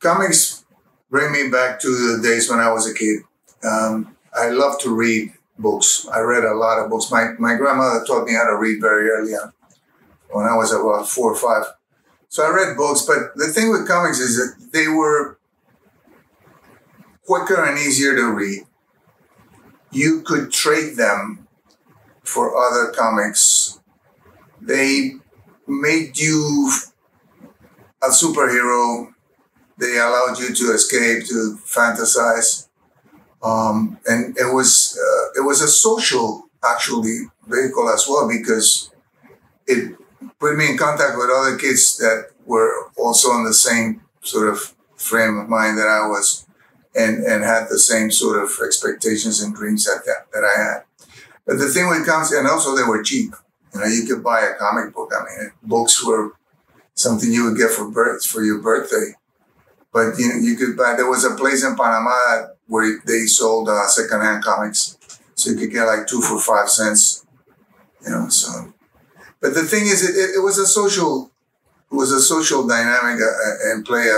Comics bring me back to the days when I was a kid. I love to read books. I read a lot of books. My grandmother taught me how to read very early on, when I was about 4 or 5. So I read books, but the thing with comics is that they were quicker and easier to read. You could trade them for other comics. They made you a superhero. They allowed you to escape, to fantasize. And it was a social, actually, vehicle as well, because it put me in contact with other kids that were also in the same sort of frame of mind that I was, and had the same sort of expectations and dreams that I had. But the thing when it comes, and also they were cheap. You know, you could buy a comic book. I mean, books were something you would get for your birthday. But you know, you could buy. There was a place in Panama where they sold secondhand comics, so you could get like 2 for 5 cents. You know, so. But the thing is, it was a social dynamic and play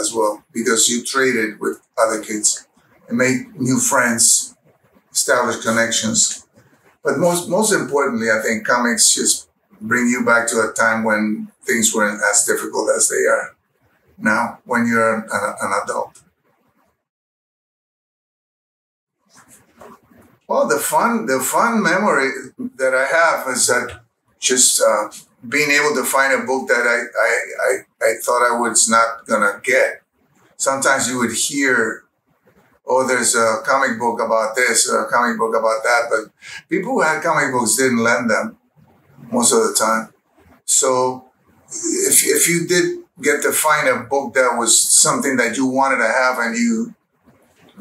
as well, because you traded with other kids and made new friends, established connections. But most importantly, I think comics just bring you back to a time when things weren't as difficult as they are now when you're an adult. Well, the fun memory that I have is that just being able to find a book that I thought I was not gonna get. Sometimes you would hear, oh, there's a comic book about this, a comic book about that, but people who had comic books didn't lend them most of the time. So if you did get to find a book that was something that you wanted to have and you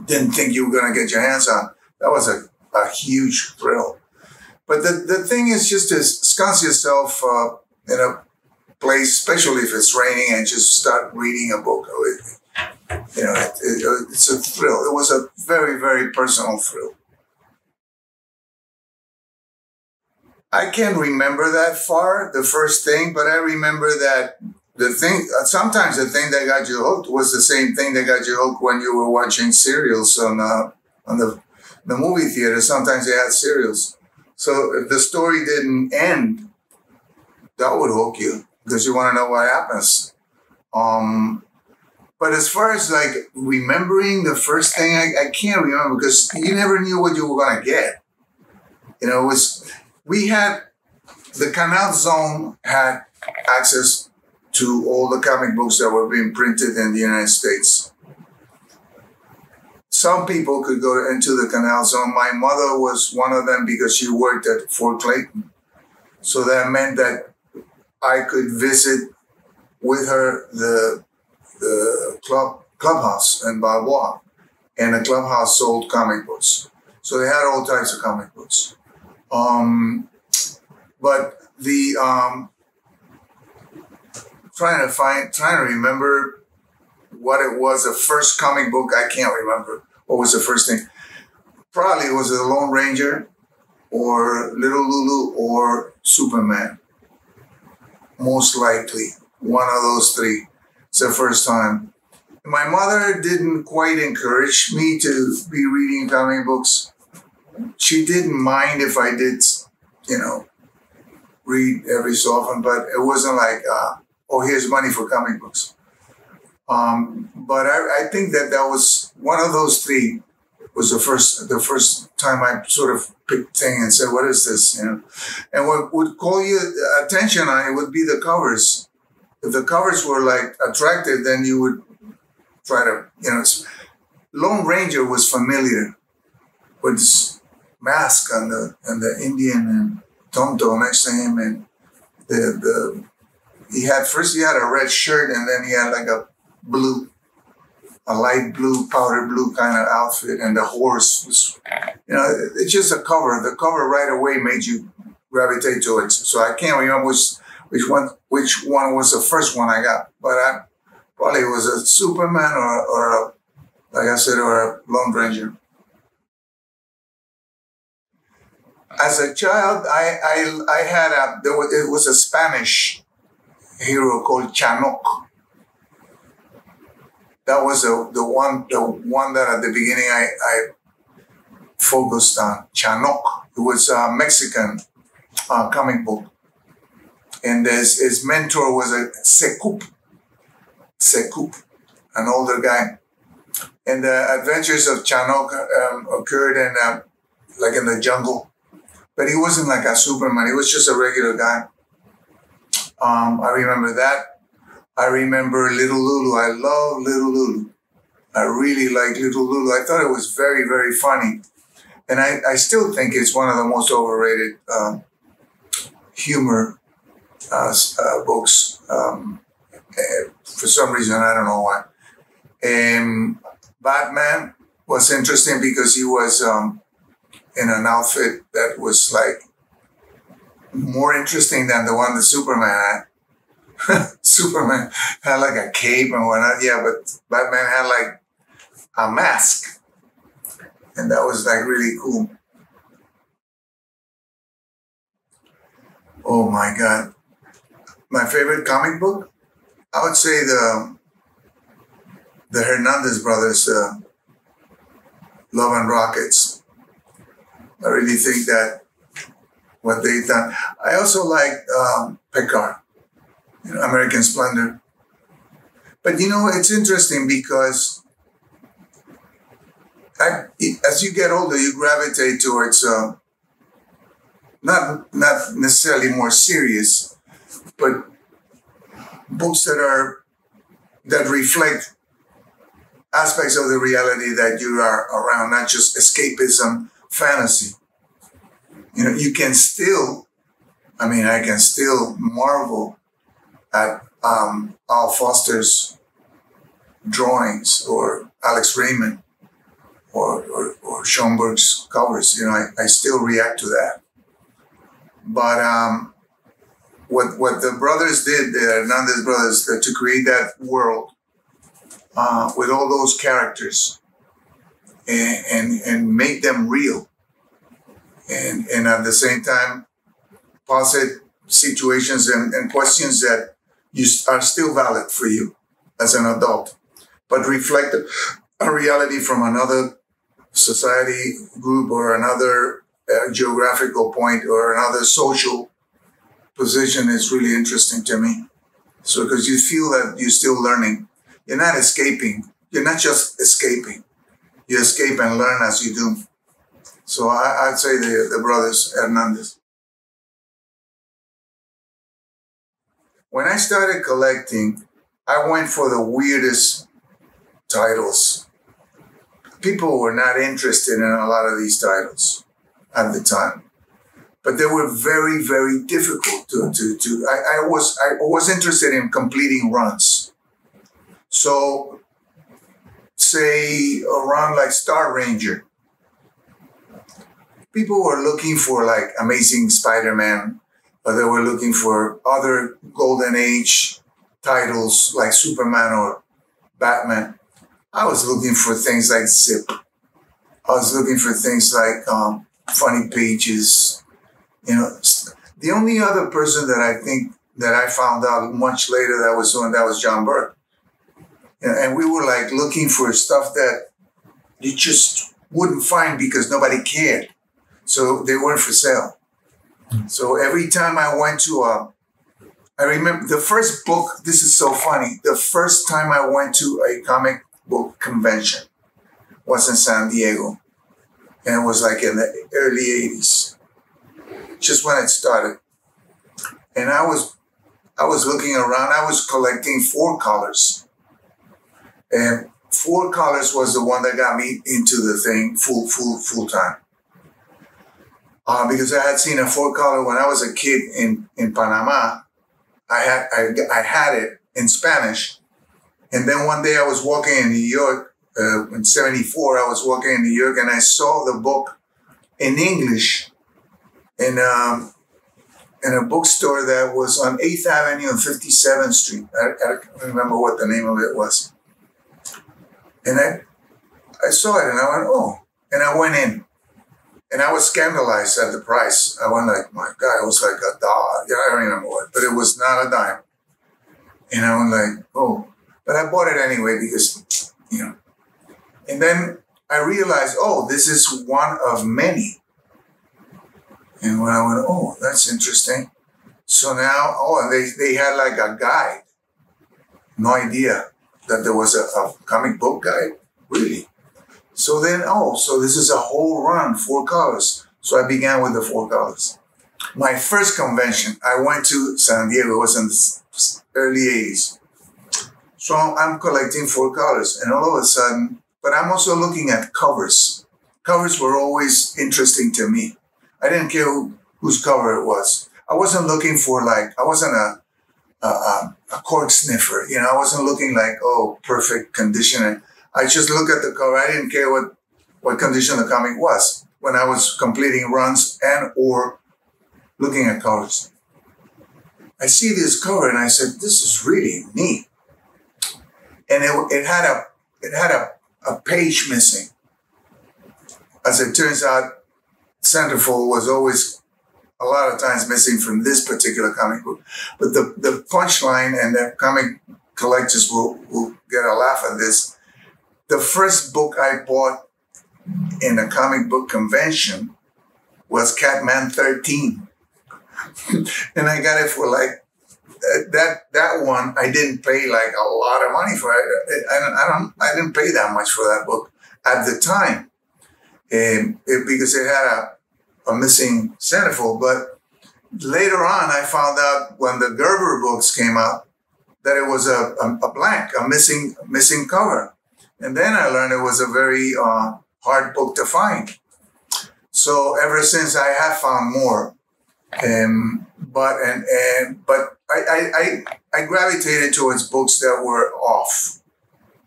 didn't think you were gonna get your hands on, that was a huge thrill. But the thing is just to sconce yourself in a place, especially if it's raining, and just start reading a book. You know, it's a thrill. It was a very, very personal thrill. I can't remember that far, the first thing, but I remember that sometimes the thing that got you hooked was the same thing that got you hooked when you were watching serials on the movie theater. Sometimes they had serials. So if the story didn't end, that would hook you because you want to know what happens. But as far as like remembering the first thing, I can't remember because you never knew what you were going to get. You know, we had, the Canal Zone had access to all the comic books that were being printed in the United States. Some people could go into the Canal Zone. My mother was one of them because she worked at Fort Clayton. So that meant that I could visit with her the clubhouse in Balboa. And the clubhouse sold comic books. So they had all types of comic books. But the trying to remember what it was, the first comic book, I can't remember. What was the first thing? Probably it was The Lone Ranger or Little Lulu or Superman. Most likely, one of those three. It's the first time. My mother didn't quite encourage me to be reading comic books. She didn't mind if I did, you know, read every so often, but it wasn't like, oh, here's money for comic books. But I think that was one of those three was the first time I sort of picked thing and said, what is this? You know, and what would call you attention on it would be the covers. If the covers were like attractive, then you would try to, you know, Lone Ranger was familiar with this mask and the Indian and Tonto next to him, and he had a red shirt, and then he had like a light blue, powder blue kind of outfit, and the horse was, you know, it's just a cover. The cover right away made you gravitate to it. So I can't remember which one was the first one I got, but I probably it was a Superman or a, like I said, or a Lone Ranger. As a child, I had it was a Spanish hero called Chanok. that was the one that at the beginning I focused on. Chanok, it was a Mexican comic book, and his mentor was a Sekup, an older guy. And the adventures of Chanok occurred in like in the jungle, but he wasn't like a Superman. He was just a regular guy. I remember that. I remember Little Lulu. I love Little Lulu. I really like Little Lulu. I thought it was very, very funny. And I still think it's one of the most overrated humor books. For some reason, I don't know why. Batman was interesting because he was in an outfit that was like more interesting than the one that Superman had. Superman had like a cape and whatnot, yeah, but Batman had like a mask. And that was like really cool. Oh my God. My favorite comic book? I would say the Hernandez brothers, Love and Rockets. I really think that what they've done. I also like Picard, American Splendor. But you know, it's interesting because as you get older, you gravitate towards not necessarily more serious, but books that reflect aspects of the reality that you are around, not just escapism, fantasy. You know, you can still, I mean, I can still marvel at Al Foster's drawings or Alex Raymond or Schomburg's covers. You know, I still react to that. But what the brothers did, the Hernandez brothers, to create that world, with all those characters and make them real and at the same time posit situations and questions that are still valid for you as an adult, but reflect a reality from another society group or another geographical point or another social position is really interesting to me. So because you feel that you're still learning. You're not escaping. You're not just escaping. You escape and learn as you do. So I'd say the brothers Hernandez. When I started collecting, I went for the weirdest titles. People were not interested in a lot of these titles at the time, but they were very, very difficult to. I was interested in completing runs. So, say around like Star Ranger, people were looking for like Amazing Spider-Man, or they were looking for other Golden Age titles like Superman or Batman. I was looking for things like Zip. I was looking for things like Funny Pages. You know, the only other person that I think that I found out much later that was doing that was John Burke. And we were like looking for stuff that you just wouldn't find because nobody cared. So they weren't for sale. So every time I went to I remember the first book, this is so funny. The first time I went to a comic book convention was in San Diego. And it was like in the early 80s, just when it started. And I was looking around, I was collecting Four Colors. And Four Colors was the one that got me into the thing full time. Because I had seen a Four Color when I was a kid in Panama. I had it in Spanish. And then one day I was walking in New York, in 74, I was walking in New York and I saw the book in English in a bookstore that was on 8th Avenue and 57th Street. I can't remember what the name of it was. And I saw it and I went, oh, and I went in and I was scandalized at the price. I went like, my God, it was like $1. Yeah, I don't remember what, but it was not a dime. And I went like, oh, But I bought it anyway because, you know. And then I realized, oh, this is one of many. And when I went, oh, that's interesting. So now, oh, and they had like a guide. No idea that there was a comic book guide, really. So then, oh, so this is a whole run, 4 colors. So I began with the 4 colors. My first convention, I went to San Diego, it was in the early 80s. So I'm collecting 4 colors, and all of a sudden, but I'm also looking at covers. Covers were always interesting to me. I didn't care whose cover it was. I wasn't looking for like, I wasn't a cork sniffer, you know, I wasn't looking like, oh, perfect condition. I just looked at the cover. I didn't care what condition the comic was when I was completing runs and or looking at covers. I see this cover and I said, this is really neat. And it had a page missing. As it turns out, centerfold was always a lot of times missing from this particular comic book. But the punchline, and the comic collectors will get a laugh at this. The first book I bought in a comic book convention was Catman 13. And I got it for like, that one, I didn't pay like a lot of money for it. I didn't pay that much for that book at the time. Because it had a missing centerfold. But later on, I found out when the Gerber books came out that it was a blank, a missing cover. And then I learned it was a very hard book to find. So ever since, I have found more. But I gravitated towards books that were off,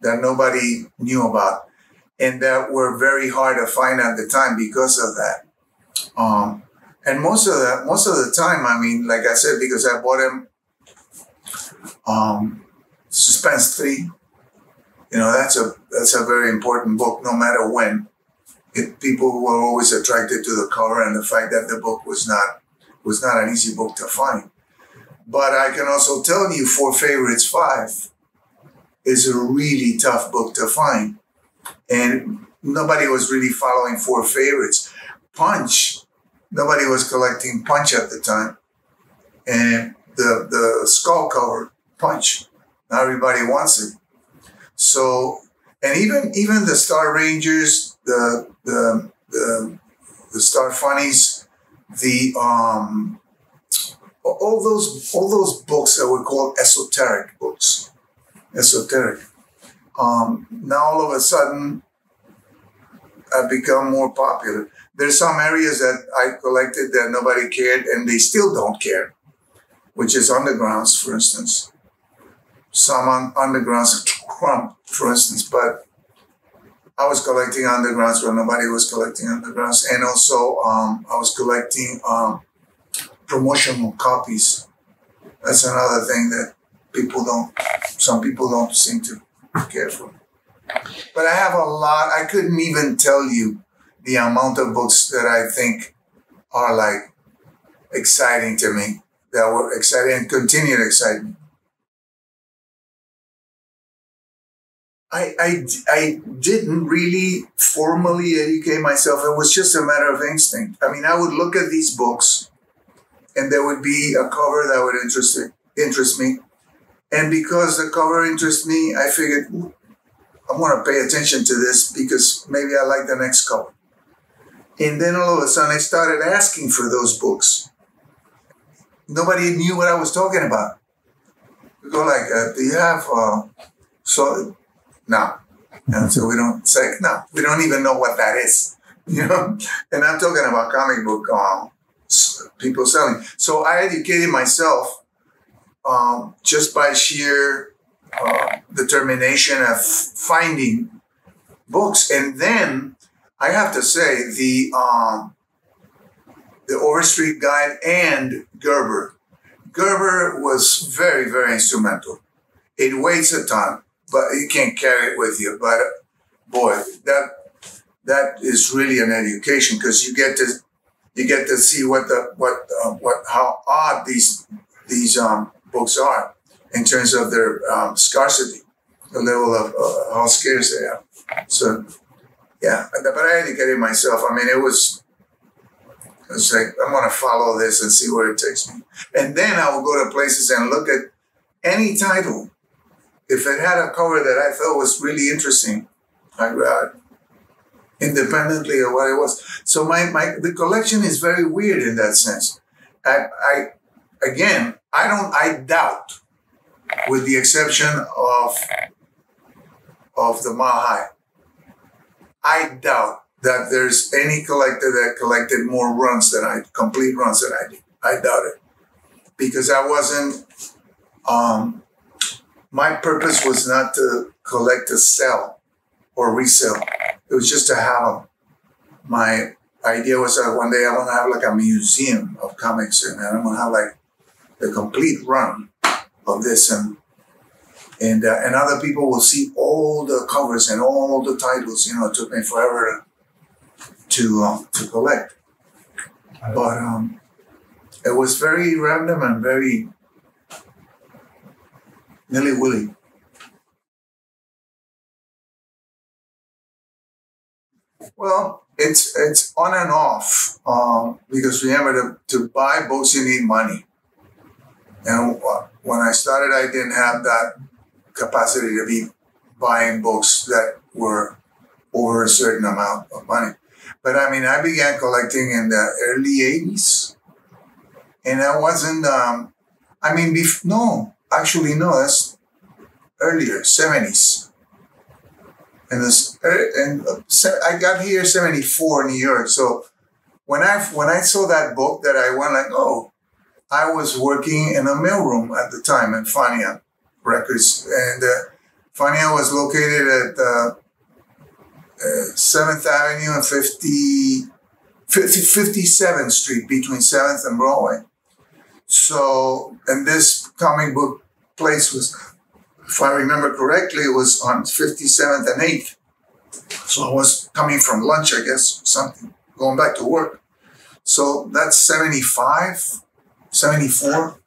that nobody knew about, and that were very hard to find at the time because of that. And most of the time, I mean, like I said, because I bought him Suspense 3. You know, that's a very important book, no matter when. People were always attracted to the cover and the fact that the book was not an easy book to find. But I can also tell you, Four Favorites 5 is a really tough book to find. And nobody was really following Four Favorites. Punch, nobody was collecting Punch at the time. And the skull cover, Punch, not everybody wants it. So, and even the Star Rangers, the Star Funnies, all those books that were called esoteric books, now all of a sudden, I've become more popular. There's some areas that I collected that nobody cared, and they still don't care, which is undergrounds, for instance. Some undergrounds, Crumb, for instance, but I was collecting undergrounds when nobody was collecting undergrounds. And also, I was collecting promotional copies. That's another thing that some people don't seem to care for. But I have a lot. I couldn't even tell you the amount of books that I think are like exciting to me, that were exciting and continue to excite me. I didn't really formally educate myself. It was just a matter of instinct. I mean, I would look at these books and there would be a cover that would interest me. And because the cover interests me, I figured, I want to pay attention to this because maybe I like the next cover. And then all of a sudden, I started asking for those books. Nobody knew what I was talking about. We go like, do you have... so... No. And so we don't say, no, we don't even know what that is, you know? And I'm talking about comic book people selling. So I educated myself just by sheer determination of finding books. And then I have to say the Overstreet Guide and Gerber. Gerber was very, very instrumental. It weighs a ton, but you can't carry it with you. But boy, that is really an education, because you get to see how odd these books are in terms of their scarcity. and they were like, oh, how scarce they are. So, yeah, but I educated myself. I mean, it was like, I'm going to follow this and see where it takes me. And then I would go to places and look at any title. If it had a cover that I thought was really interesting, I grabbed independently of what it was. So the collection is very weird in that sense. Again, I doubt, with the exception of the Mile High, I doubt that there's any collector that collected more runs than I, complete runs than I did. I doubt it. Because I wasn't, my purpose was not to collect, to sell or resell. It was just to have them. My idea was that one day I want to have like a museum of comics, and I want to have like the complete run of this, and other people will see all the covers and all the titles. You know, it took me forever to collect, but it was very random and very nilly-willy. Well, it's on and off, because remember, to buy books you need money, and when I started, I didn't have that capacity to be buying books that were over a certain amount of money. But I mean, I began collecting in the early 80s, and I wasn't, I mean, no, that's earlier, 70s. I got here 74 in New York. So when I saw that book that I went like, oh, I was working in a mailroom at the time in Fania Records, and Fania was located at 7th Avenue and 57th Street, between 7th and Broadway. So, and this comic book place was, if I remember correctly, it was on 57th and 8th. So I was coming from lunch, I guess, something, going back to work. So that's 75, 74.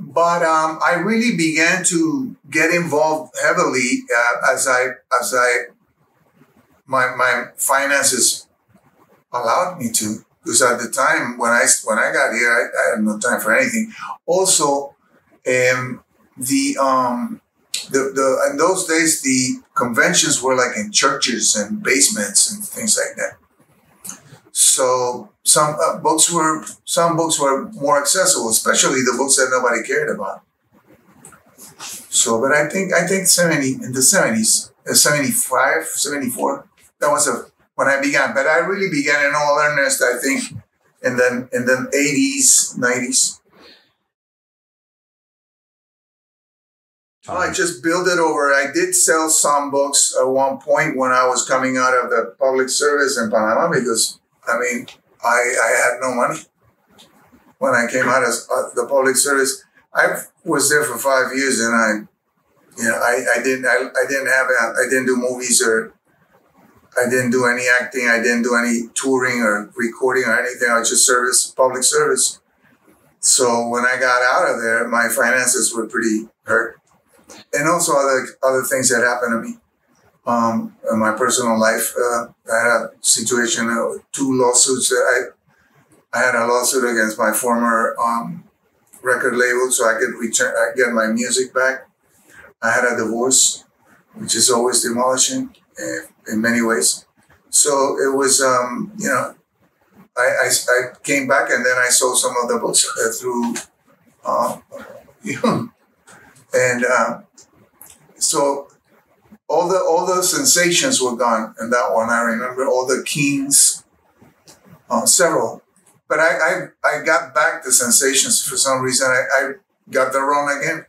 But I really began to get involved heavily as my finances allowed me to. Because at the time when I got here, I had no time for anything. Also, in those days the conventions were like in churches and basements and things like that. So some books were more accessible, especially the books that nobody cared about. So, but I think in the 70s, 75, 74, that was when I began. But I really began in all earnest, I think, in the 80s, 90s. I just built it over. I did sell some books at one point when I was coming out of the public service in Panama, because, I mean, I had no money. When I came out of the public service, I was there for 5 years, and I didn't do movies, or I didn't do any acting. I didn't do any touring or recording or anything. I just serviced public service. So when I got out of there, my finances were pretty hurt. And also other things that happened to me in my personal life. I had a situation, two lawsuits. I had a lawsuit against my former record label, so I could get my music back. I had a divorce, which is always demolishing in many ways. So it was, you know, I came back, and then I sold some of the books through, and so all the Sensations were gone in that one. I remember all the Keens, several. But I got back the Sensations for some reason. I got the run again.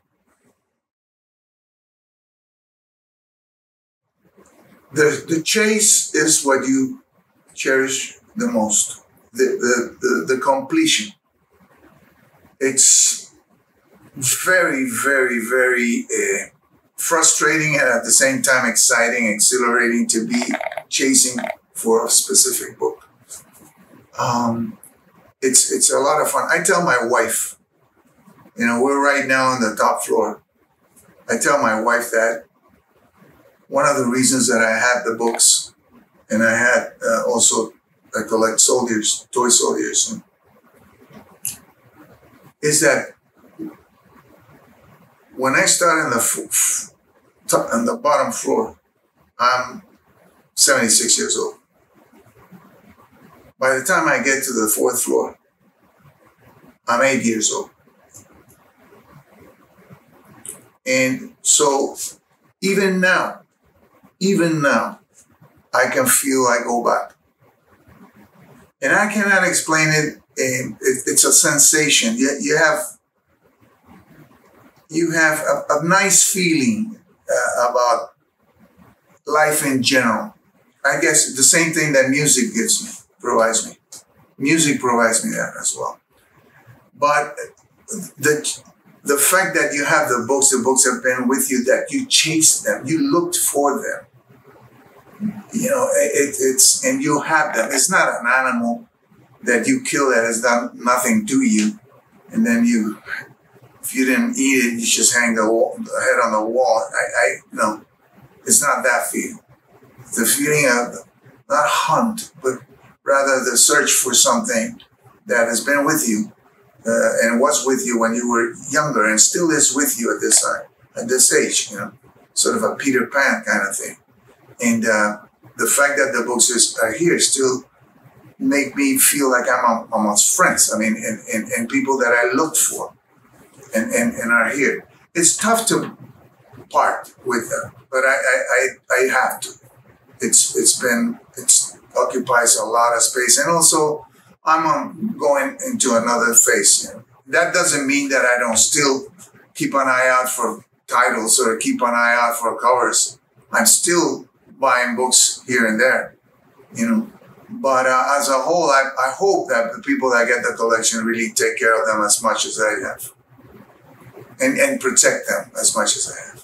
The chase is what you cherish the most. The completion. It's very, very, very frustrating, and at the same time exciting, exhilarating to be chasing for a specific book. It's a lot of fun. I tell my wife, you know, we're right now on the top floor I tell my wife that one of the reasons that I had the books, and I had also, I collect soldiers, toy soldiers, and, is that when I start on the bottom floor, I'm 76 years old. By the time I get to the fourth floor, I'm 8 years old. And so even now, I can feel I go back. And I cannot explain it. It's a sensation. You have a nice feeling about life in general. I guess the same thing that music gives me, provides me. Music provides me that as well. But the fact that you have the books have been with you, that you chased them, you looked for them. You know, it's and you have them. It's not an animal that you kill that has done nothing to you, and then you, if you didn't eat it, you just hang the head on the wall. No, it's not that feeling. The feeling of not hunt, but rather the search for something that has been with you and was with you when you were younger and still is with you at this time, at this age, you know, sort of a Peter Pan kind of thing. And the fact that the books are here still make me feel like I'm amongst friends. I mean, and people that I looked for and are here. It's tough to part with them, but I have to. It occupies a lot of space, and also I'm going into another phase. You know? That doesn't mean that I don't still keep an eye out for titles or keep an eye out for covers. I'm still buying books here and there, you know. But as a whole, I hope that the people that get the collection really take care of them as much as I have, and protect them as much as I have.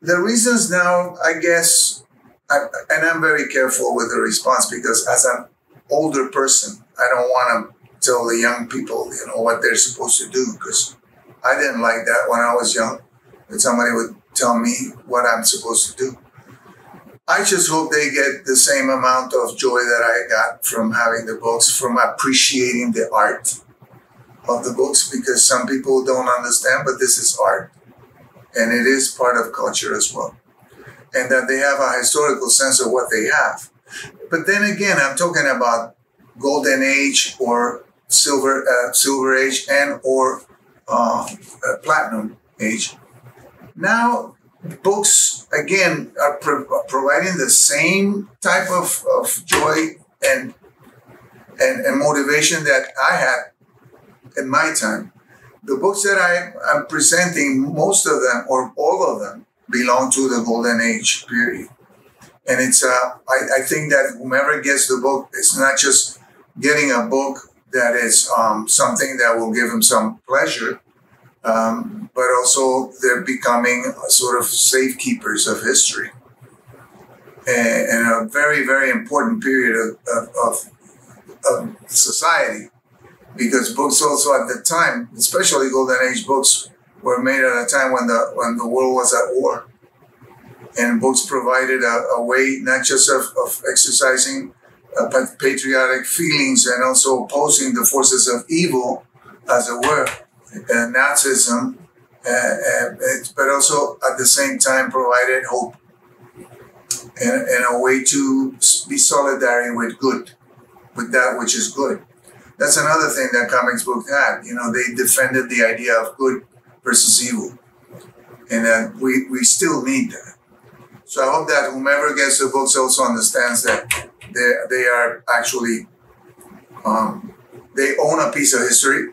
The reasons now, I guess, and I'm very careful with the response because as an older person, I don't want to tell the young people, you know, what they're supposed to do, because I didn't like that when I was young, that somebody would tell me what I'm supposed to do. I just hope they get the same amount of joy that I got from having the books, from appreciating the art of the books, because some people don't understand, but this is art. And it is part of culture as well. And that they have a historical sense of what they have. But then again, I'm talking about golden age or silver age and or platinum age. Now, books, again, are providing the same type of joy and motivation that I had in my time. The books that I am presenting, most of them or all of them, belong to the golden age period. And it's, I think that whomever gets the book, it's not just getting a book that is something that will give them some pleasure, but also they're becoming sort of safekeepers of history and a very, very important period of society, because books also at the time, especially golden age books, were made at a time when the world was at war. And books provided a way not just of exercising patriotic feelings and also opposing the forces of evil, as it were, Nazism, but also at the same time provided hope and a way to be solidary with good, with that which is good. That's another thing that comics books had. You know, they defended the idea of good versus evil, and that we still need that. So I hope that whomever gets the books also understands that they are actually, they own a piece of history,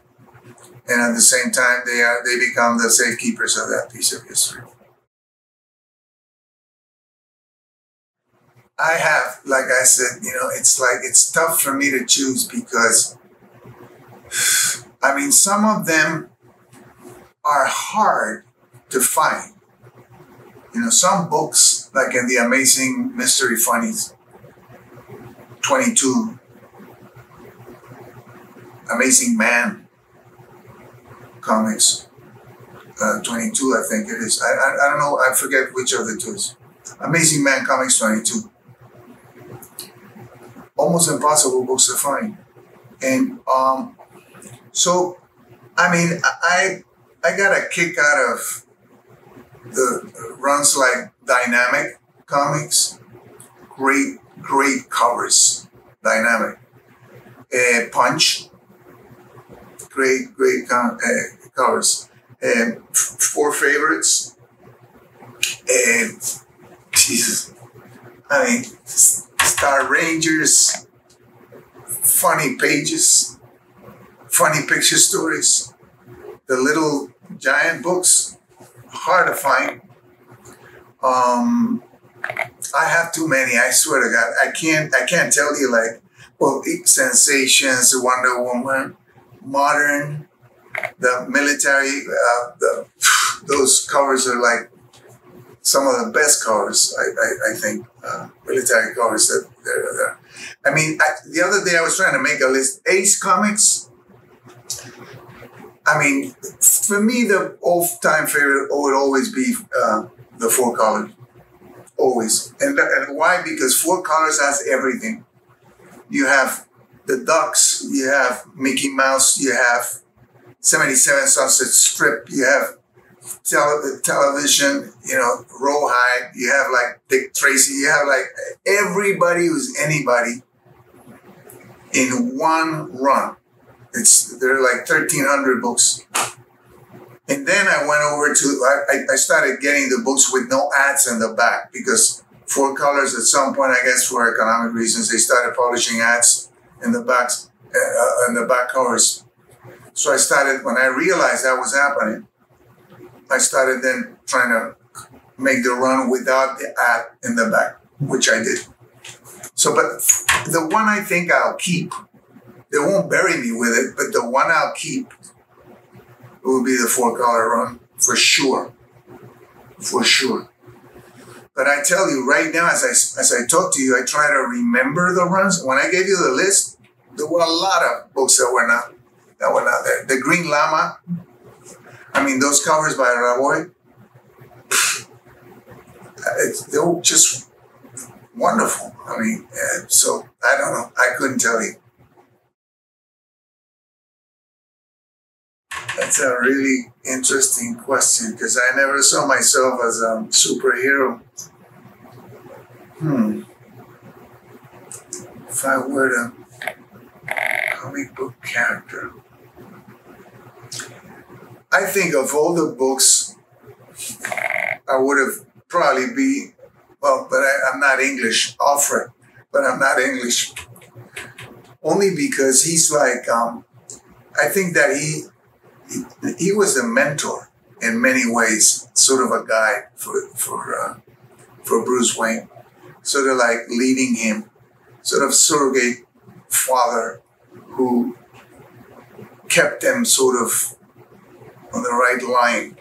and at the same time, they become the safekeepers of that piece of history. I have, like I said, you know, it's like, it's tough for me to choose because, I mean, some of them are hard to find. You know, some books, like in the Amazing Mystery Funnies, 22, Amazing Man Comics 22, I think it is. I don't know, I forget which of the two is. Amazing Man Comics 22. Almost impossible books to find. And so, I mean, I got a kick out of the runs like Dynamic Comics. Great, great covers. Dynamic. Punch. Great, great covers. Four Favorites. Jesus. I mean, Star Rangers. Funny Pages. Funny Picture Stories. The Little Giant Books. Hard to find. I have too many, I swear to God. I can't tell you, like, well, Sensations, Wonder Woman, Modern, the military, those covers are like some of the best covers, I think, military covers that there. I mean, the other day I was trying to make a list. Ace Comics. I mean, for me, the all-time favorite would always be the Four Colors. Always. And why? Because Four Colors has everything. You have the Ducks, you have Mickey Mouse, you have 77 Sunset Strip, you have television, you know, Rawhide, you have like Dick Tracy, you have like everybody who's anybody in one run. There are like 1,300 books. And then I went over to, I started getting the books with no ads in the back, because Four Colors at some point, I guess for economic reasons, they started publishing ads in the backs, in the back covers. So I started, when I realized that was happening, I started then trying to make the run without the ad in the back, which I did. So, but the one I think I'll keep, they won't bury me with it, but the one I'll keep, it would be the Four-Color run, for sure, for sure. But I tell you right now, as I talk to you, I try to remember the runs. When I gave you the list, there were a lot of books that were not there. The Green Llama, I mean, those covers by Rawhide, they were just wonderful. I mean, so I don't know. I couldn't tell you. That's a really interesting question, because I never saw myself as a superhero. If I were a comic book character, I think of all the books, I would have probably be, well, but I'm not English, Alfred, but I'm not English. Only because he's like, I think that he was a mentor in many ways, sort of a guide for Bruce Wayne, sort of like leading him, sort of surrogate father who kept them sort of on the right line.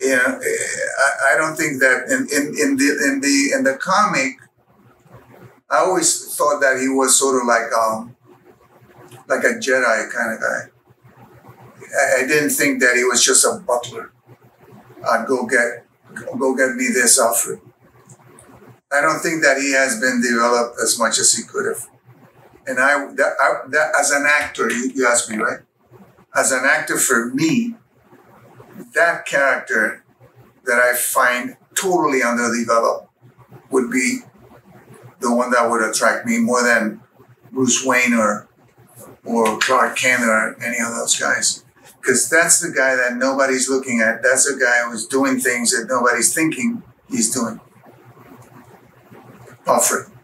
Yeah, I don't think that in the comic, I always thought that he was sort of like a Jedi kind of guy. I didn't think that he was just a butler. Go get me this, Alfred. I don't think that he has been developed as much as he could have. And that as an actor, you asked me, right? As an actor, for me, that character that I find totally underdeveloped would be the one that would attract me more than Bruce Wayne or Clark Kent or any of those guys. Because that's the guy that nobody's looking at. That's the guy who's doing things that nobody's thinking he's doing. Alfred.